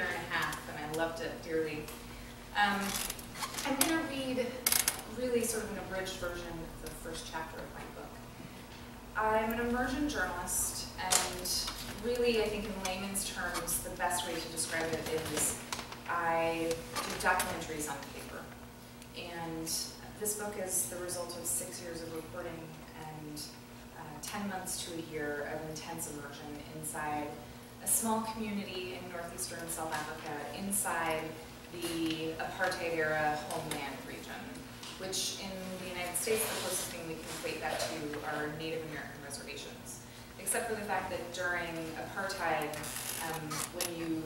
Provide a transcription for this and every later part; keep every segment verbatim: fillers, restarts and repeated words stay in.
year and a half, and I loved it dearly. Um, I'm going to read really sort of an abridged version of the first chapter of my book. I'm an immersion journalist, and really, I think in layman's terms, the best way to describe it is I do documentaries on paper. And this book is the result of six years of reporting and uh, ten months to a year of intense immersion inside a small community in northeastern South Africa, inside the apartheid era homeland region, which in the United States, the closest thing we can equate that to are Native American reservations. Except for the fact that during apartheid, um, when you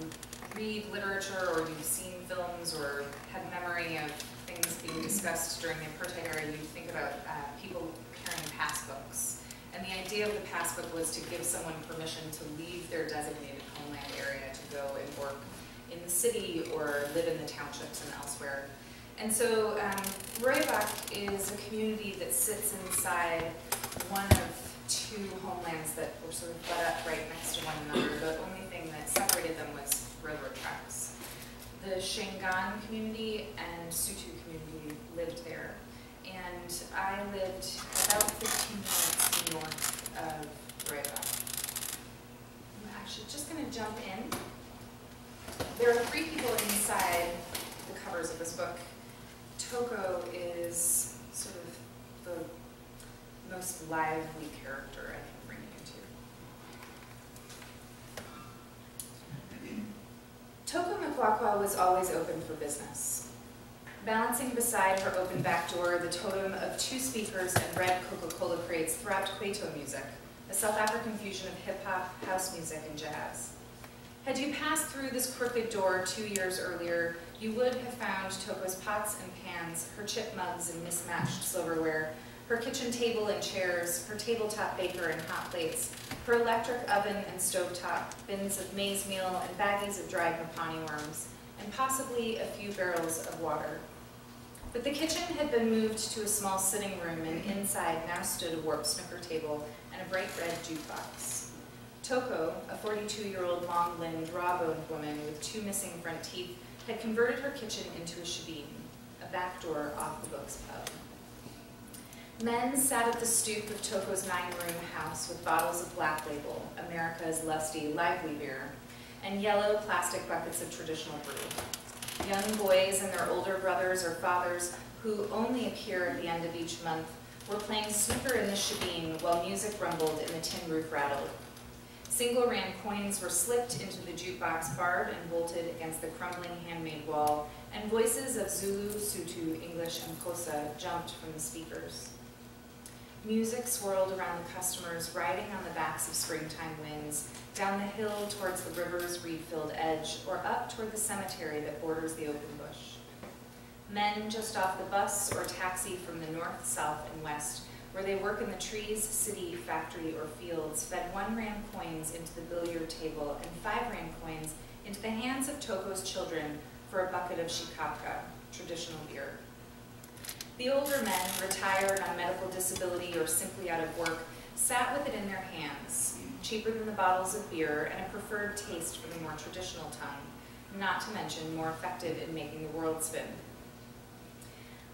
read literature or you've seen films or have memory of things being discussed during the apartheid era, you think about uh, people carrying passbooks. And the idea of the passbook was to give someone permission to leave their designated homeland area to go and work in the city or live in the townships and elsewhere. And so um, Rooibos is a community that sits inside one of two homelands that were sort of butt up right next to one another. The only thing that separated them was railroad tracks. The Shangaan community and Sutu community lived there. And I lived about fifteen minutes north of Rooibos. I'm actually just going to jump in. There are three people inside the covers of this book. Toko is sort of the most lively character I can bring you to. Toko Macuacua was always open for business. Balancing beside her open back door, the totem of two speakers and red Coca-Cola crates throbbed Kwaito music, a South African fusion of hip-hop, house music, and jazz. Had you passed through this crooked door two years earlier, you would have found Toko's pots and pans, her chip mugs and mismatched silverware, her kitchen table and chairs, her tabletop baker and hot plates, her electric oven and stovetop, bins of maize meal and baggies of dried Mapani worms, and possibly a few barrels of water. But the kitchen had been moved to a small sitting room, and inside now stood a warped snooker table and a bright red jukebox. Toko, a forty-two-year-old long-limbed, raw-boned woman with two missing front teeth, had converted her kitchen into a shebeen, a back door off the book's pub. Men sat at the stoop of Toko's nine-room house with bottles of Black Label, America's lusty, lively beer, and yellow plastic buckets of traditional brew. Young boys and their older brothers or fathers, who only appear at the end of each month, were playing snooker in the shebeen while music rumbled and the tin roof rattled. Single-ram coins were slipped into the jukebox, barred and bolted against the crumbling handmade wall, and voices of Zulu, Sutu, English, and Xhosa jumped from the speakers. Music swirled around the customers, riding on the backs of springtime winds, down the hill towards the river's reed-filled edge, or up toward the cemetery that borders the open bush. Men just off the bus or taxi from the north, south, and west, where they work in the trees, city, factory, or fields, fed one rand coins into the billiard table and five rand coins into the hands of Toko's children for a bucket of shikapka, traditional beer. The older men, retired on medical disability or simply out of work, sat with it in their hands, cheaper than the bottles of beer and a preferred taste for the more traditional tongue, not to mention more effective in making the world spin.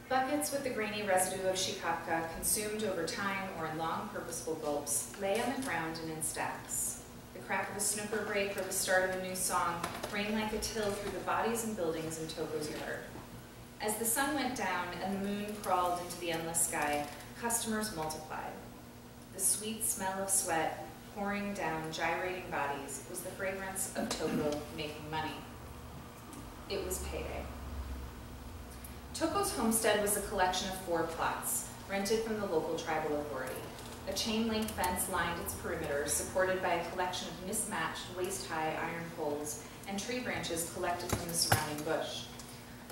Buckets with the grainy residue of shikapka, consumed over time or in long, purposeful gulps, lay on the ground and in stacks. The crack of a snooker break or the start of a new song rang like a till through the bodies and buildings in Toko's yard. As the sun went down and the moon crawled into the endless sky, customers multiplied. The sweet smell of sweat pouring down gyrating bodies was the fragrance of Toko making money. It was payday. Toko's homestead was a collection of four plots, rented from the local tribal authority. A chain-link fence lined its perimeter, supported by a collection of mismatched, waist-high iron poles and tree branches collected from the surrounding bush.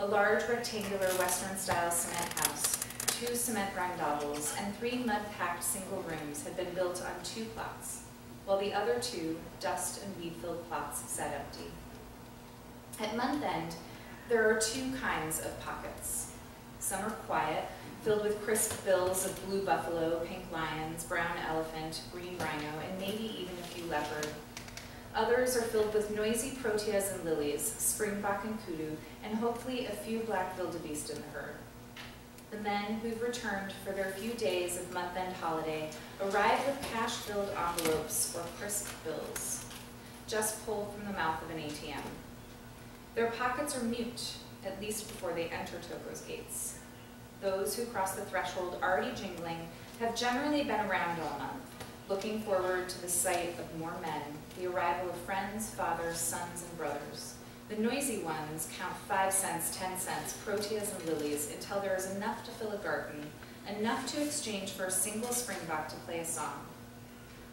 A large rectangular Western-style cement house, two cement rondavels, and three mud-packed single rooms had been built on two plots, while the other two, dust and weed-filled plots, sat empty. At month-end, there are two kinds of pockets. Some are quiet, filled with crisp bills of blue buffalo, pink lions, brown elephant, green rhino, and maybe even a few leopard. Others are filled with noisy proteas and lilies, springbok and kudu, and hopefully a few black wildebeest in the herd. The men who've returned for their few days of month-end holiday arrive with cash-filled envelopes or crisp bills, just pulled from the mouth of an A T M. Their pockets are mute, at least before they enter Toko's gates. Those who cross the threshold already jingling have generally been around all month, looking forward to the sight of more men, the arrival of friends, fathers, sons, and brothers. The noisy ones count five cents, ten cents, proteas, and lilies until there is enough to fill a garden, enough to exchange for a single springbok to play a song.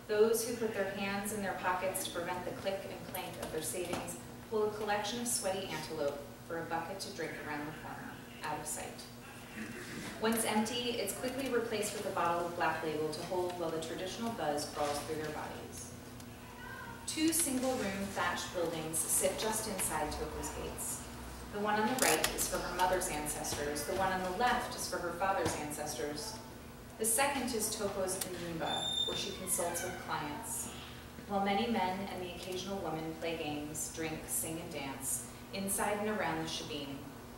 Those who put their hands in their pockets to prevent the click and clank of their savings pull a collection of sweaty antelope for a bucket to drink around the corner, out of sight. Once empty, it's quickly replaced with a bottle of black label to hold while the traditional buzz crawls through their bodies. Two single-room thatched buildings sit just inside Toko's gates. The one on the right is for her mother's ancestors. The one on the left is for her father's ancestors. The second is Toko's Ndumba, where she consults with clients. While many men and the occasional woman play games, drink, sing, and dance, inside and around the shebeen,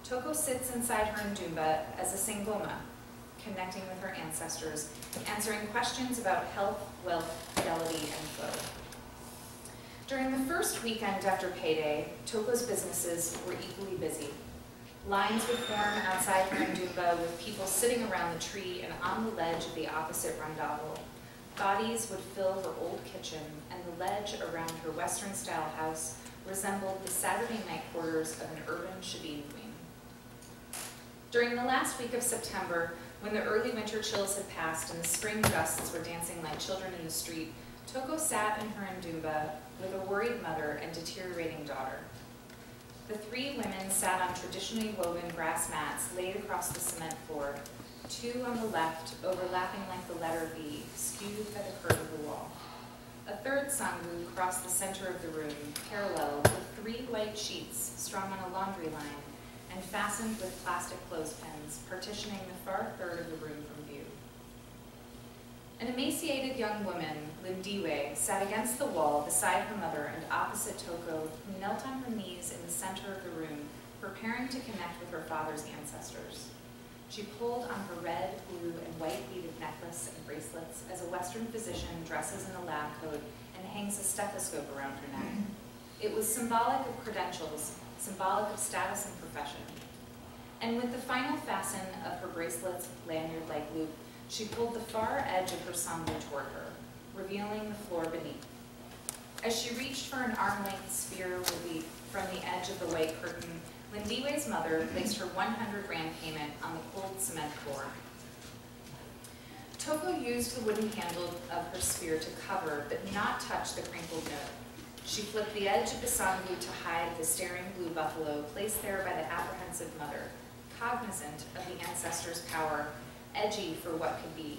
Toko sits inside her Ndumba as a sangoma, connecting with her ancestors, answering questions about health, wealth, fidelity, and foe. During the first weekend after payday, Toko's businesses were equally busy. Lines would form outside her Ndumba with people sitting around the tree and on the ledge of the opposite rondavel. Bodies would fill her old kitchen, and the ledge around her Western-style house resembled the Saturday night quarters of an urban shebeen queen. During the last week of September, when the early winter chills had passed and the spring gusts were dancing like children in the street, Toko sat in her Ndumba with a worried mother and deteriorating daughter. The three women sat on traditionally woven grass mats laid across the cement floor, two on the left, overlapping like the letter V, skewed by the curve of the wall. A third sangu crossed the center of the room, parallel with three white sheets strung on a laundry line and fastened with plastic clothespins, partitioning the far third of the room from view. An emaciated young woman, Lindiwe, sat against the wall beside her mother and opposite Toko, who knelt on her knees in the center of the room, preparing to connect with her father's ancestors. She pulled on her red, blue, and white beaded necklace and bracelets as a Western physician dresses in a lab coat and hangs a stethoscope around her neck. It was symbolic of credentials, symbolic of status and profession. And with the final fasten of her bracelet's lanyard-like loop, she pulled the far edge of her sangu toward her, revealing the floor beneath. As she reached for an arm-length sphere from the edge of the white curtain, Lindiwe's mother placed her one hundred rand payment on the cold cement floor. Toko used the wooden handle of her spear to cover but not touch the crinkled note. She flipped the edge of the sangu to hide the staring blue buffalo placed there by the apprehensive mother, cognizant of the ancestor's power, edgy for what could be.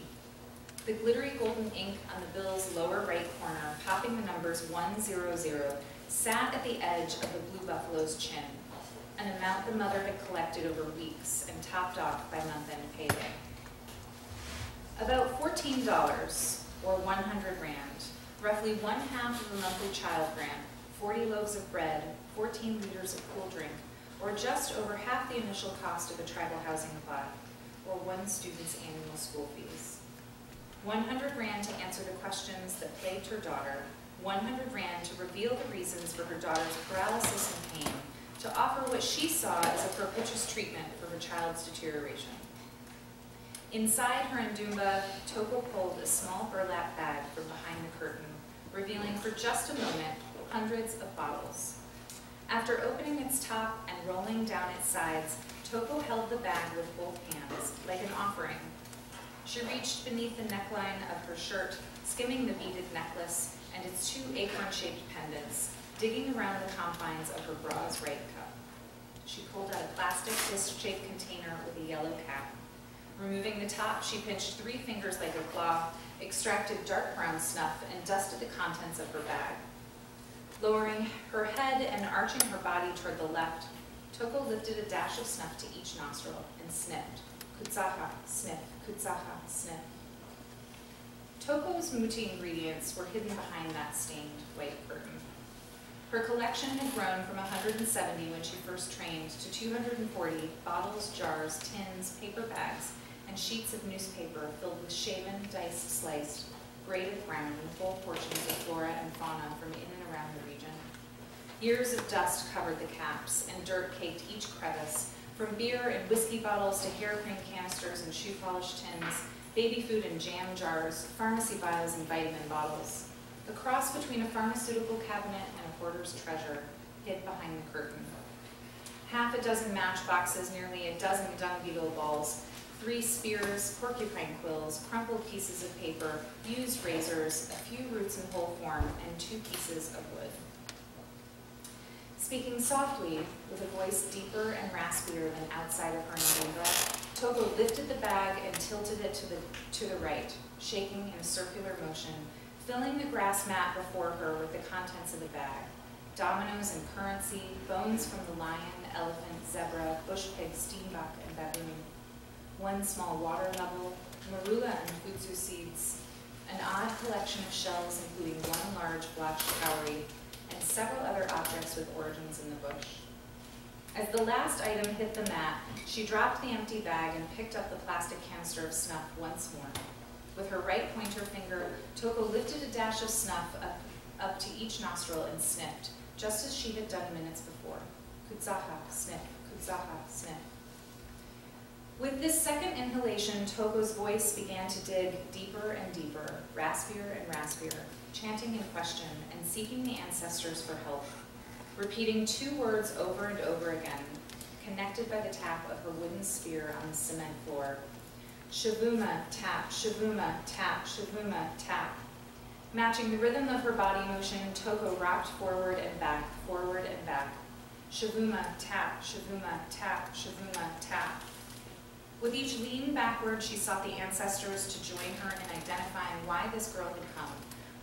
The glittery golden ink on the bill's lower right corner, popping the numbers one zero zero, sat at the edge of the blue buffalo's chin, an amount the mother had collected over weeks and topped off by month-end payday. About fourteen dollars, or one hundred rand, roughly one half of a monthly child grant, forty loaves of bread, fourteen liters of cool drink, or just over half the initial cost of a tribal housing plot, or one student's annual school fees. one hundred rand to answer the questions that plagued her daughter, one hundred rand to reveal the reasons for her daughter's paralysis and pain, to offer what she saw as a propitious treatment for her child's deterioration. Inside her Ndumba, Toko pulled a small burlap bag from behind the curtain, revealing for just a moment hundreds of bottles. After opening its top and rolling down its sides, Toko held the bag with both hands, like an offering. She reached beneath the neckline of her shirt, skimming the beaded necklace and its two acorn-shaped pendants, digging around the confines of her bra's right cup. She pulled out a plastic disc-shaped container with a yellow cap. Removing the top, she pinched three fingers like a cloth, extracted dark brown snuff, and dusted the contents of her bag. Lowering her head and arching her body toward the left, Toko lifted a dash of snuff to each nostril and sniffed. Kutsaha, sniff, kutsaha, sniff. Toko's muti ingredients were hidden behind that stained white curtain. Her collection had grown from one hundred seventy when she first trained to two hundred forty bottles, jars, tins, paper bags, and sheets of newspaper filled with shaven, diced, sliced, braided round, and whole portions of flora and fauna from in and around the region. Years of dust covered the caps, and dirt caked each crevice, from beer and whiskey bottles to hair cream canisters and shoe polish tins, baby food and jam jars, pharmacy vials and vitamin bottles. The cross between a pharmaceutical cabinet and a hoarder's treasure hid behind the curtain. Half a dozen matchboxes, nearly a dozen dung beetle balls, three spears, porcupine quills, crumpled pieces of paper, used razors, a few roots in whole form, and two pieces of wood. Speaking softly, with a voice deeper and raspier than outside of her Ndumba, Toko lifted the bag and tilted it to the, to the right, shaking in a circular motion, filling the grass mat before her with the contents of the bag, dominoes and currency, bones from the lion, elephant, zebra, bush pig, steenbuck, and baboon, one small water level, marula and futsu seeds, an odd collection of shells including one large black cowrie, and several other objects with origins in the bush. As the last item hit the mat, she dropped the empty bag and picked up the plastic canister of snuff once more. With her right pointer finger, Toko lifted a dash of snuff up, up to each nostril and sniffed, just as she had done minutes before. Kutsaha, sniff, kutsaha, sniff. With this second inhalation, Toko's voice began to dig deeper and deeper, raspier and raspier, chanting in question and seeking the ancestors for help, repeating two words over and over again, connected by the tap of her wooden spear on the cement floor. Shavuma, tap, shavuma, tap, shavuma, tap. Matching the rhythm of her body motion, Toko rocked forward and back, forward and back. Shavuma, tap, shavuma, tap, shavuma, tap. With each lean backward, she sought the ancestors to join her in identifying why this girl had come,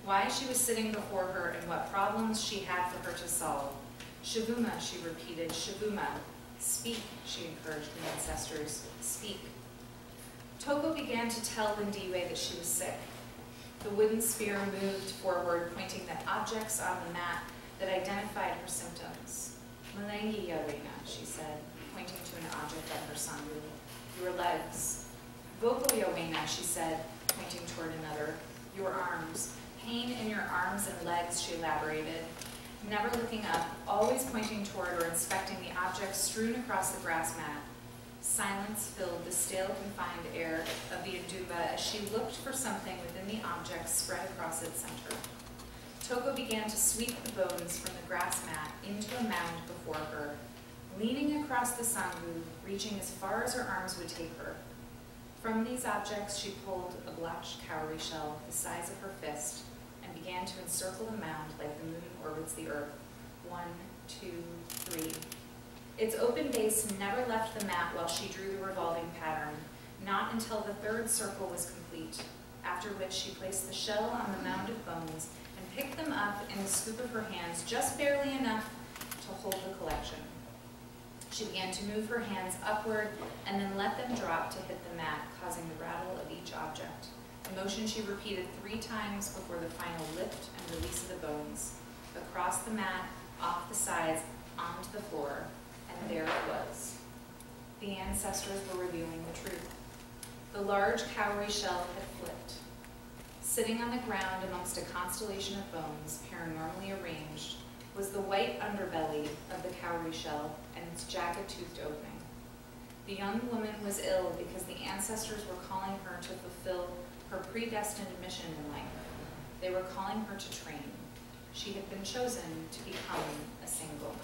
why she was sitting before her, and what problems she had for her to solve. Shavuma, she repeated, shavuma. Speak, she encouraged the ancestors, speak. Toko began to tell Lindiwe that she was sick. The wooden spear moved forward, pointing at objects on the mat that identified her symptoms. Malangiya, Reina, she said, pointing to an object on her sangu. Your legs. Vokoyawena, she said, pointing toward another. Your arms. Pain in your arms and legs, she elaborated. Never looking up, always pointing toward or inspecting the objects strewn across the grass mat. Silence filled the stale, confined air of the Ndumba as she looked for something within the objects spread across its center. Toko began to sweep the bones from the grass mat into a mound before her, leaning across the sangu, reaching as far as her arms would take her. From these objects, she pulled a black cowrie shell the size of her fist and began to encircle the mound like the moon orbits the earth. One, two, three. Its open base never left the mat while she drew the revolving pattern, not until the third circle was complete, after which she placed the shell on the mound of bones and picked them up in the scoop of her hands just barely enough to hold the collection. She began to move her hands upward and then let them drop to hit the mat, causing the rattle of each object. The motion she repeated three times before the final lift and release of the bones, across the mat, off the sides, onto the floor, and there it was. The ancestors were revealing the truth. The large cowrie shell had flipped. Sitting on the ground amongst a constellation of bones, paranormally arranged, was the white underbelly of the cowrie shell and its jagged-toothed opening. The young woman was ill because the ancestors were calling her to fulfill her predestined mission in life. They were calling her to train. She had been chosen to become a sangoma.